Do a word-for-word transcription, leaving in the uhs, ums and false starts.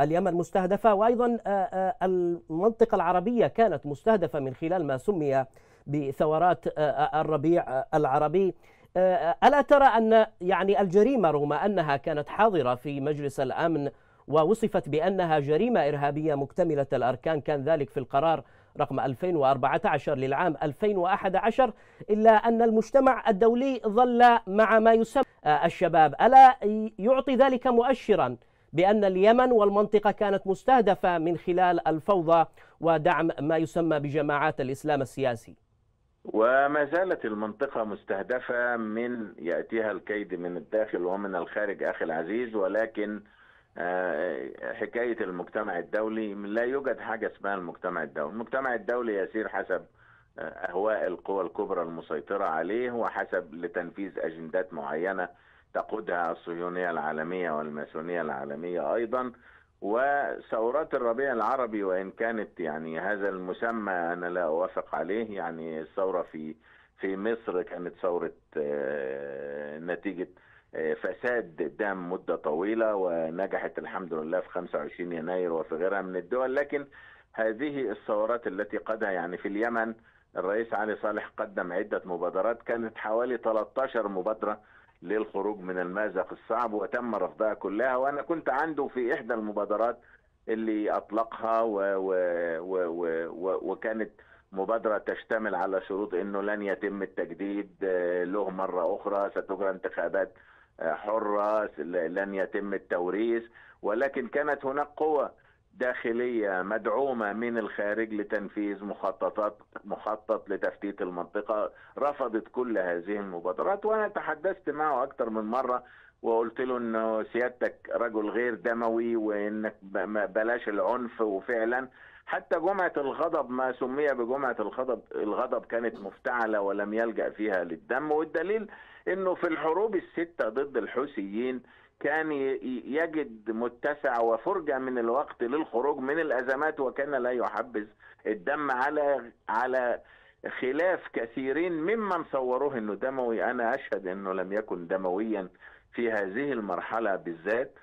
اليمن مستهدفة، وأيضا المنطقة العربية كانت مستهدفة من خلال ما سمي بثورات الربيع العربي. ألا ترى أن يعني الجريمة رغم أنها كانت حاضرة في مجلس الأمن ووصفت بأنها جريمة إرهابية مكتملة الأركان، كان ذلك في القرار رقم ألفين وأربعة عشر للعام ألفين وأحد عشر، إلا أن المجتمع الدولي ظل مع ما يسمى الشباب، ألا يعطي ذلك مؤشرا بأن اليمن والمنطقة كانت مستهدفة من خلال الفوضى ودعم ما يسمى بجماعات الإسلام السياسي؟ وما زالت المنطقة مستهدفة من يأتيها الكيد من الداخل ومن الخارج أخي العزيز، ولكن حكاية المجتمع الدولي لا يوجد حاجة اسمها المجتمع الدولي. المجتمع الدولي يسير حسب أهواء القوى الكبرى المسيطرة عليه وحسب لتنفيذ أجندات معينة تقودها الصهيونية العالمية والماسونية العالمية أيضا. وثورات الربيع العربي وإن كانت يعني هذا المسمى أنا لا أوافق عليه، يعني الثورة في في مصر كانت ثورة نتيجة فساد دام مدة طويلة ونجحت الحمد لله في خمسة وعشرين يناير وفي غيرها من الدول، لكن هذه الثورات التي قادها يعني في اليمن الرئيس علي صالح قدم عدة مبادرات، كانت حوالي ثلاث عشرة مبادرة للخروج من المأزق الصعب وتم رفضها كلها، وأنا كنت عنده في إحدى المبادرات اللي أطلقها و... و... و... و... وكانت مبادرة تشتمل على شروط أنه لن يتم التجديد له مرة أخرى، ستجرى انتخابات حرة، لن يتم التوريث، ولكن كانت هناك قوة داخلية مدعومة من الخارج لتنفيذ مخططات مخطط لتفتيت المنطقة رفضت كل هذه المبادرات. وأنا تحدثت معه أكثر من مرة وقلت له أنه سيادتك رجل غير دموي وأنك بلاش العنف، وفعلا حتى جمعة الغضب ما سمي بجمعة الغضب الغضب كانت مفتعلة ولم يلجأ فيها للدم، والدليل أنه في الحروب الستة ضد الحوثيين كان يجد متسع وفرجة من الوقت للخروج من الأزمات وكان لا يحبس الدم على على خلاف كثيرين ممن صوروه أنه دموي. أنا أشهد أنه لم يكن دمويا في هذه المرحلة بالذات،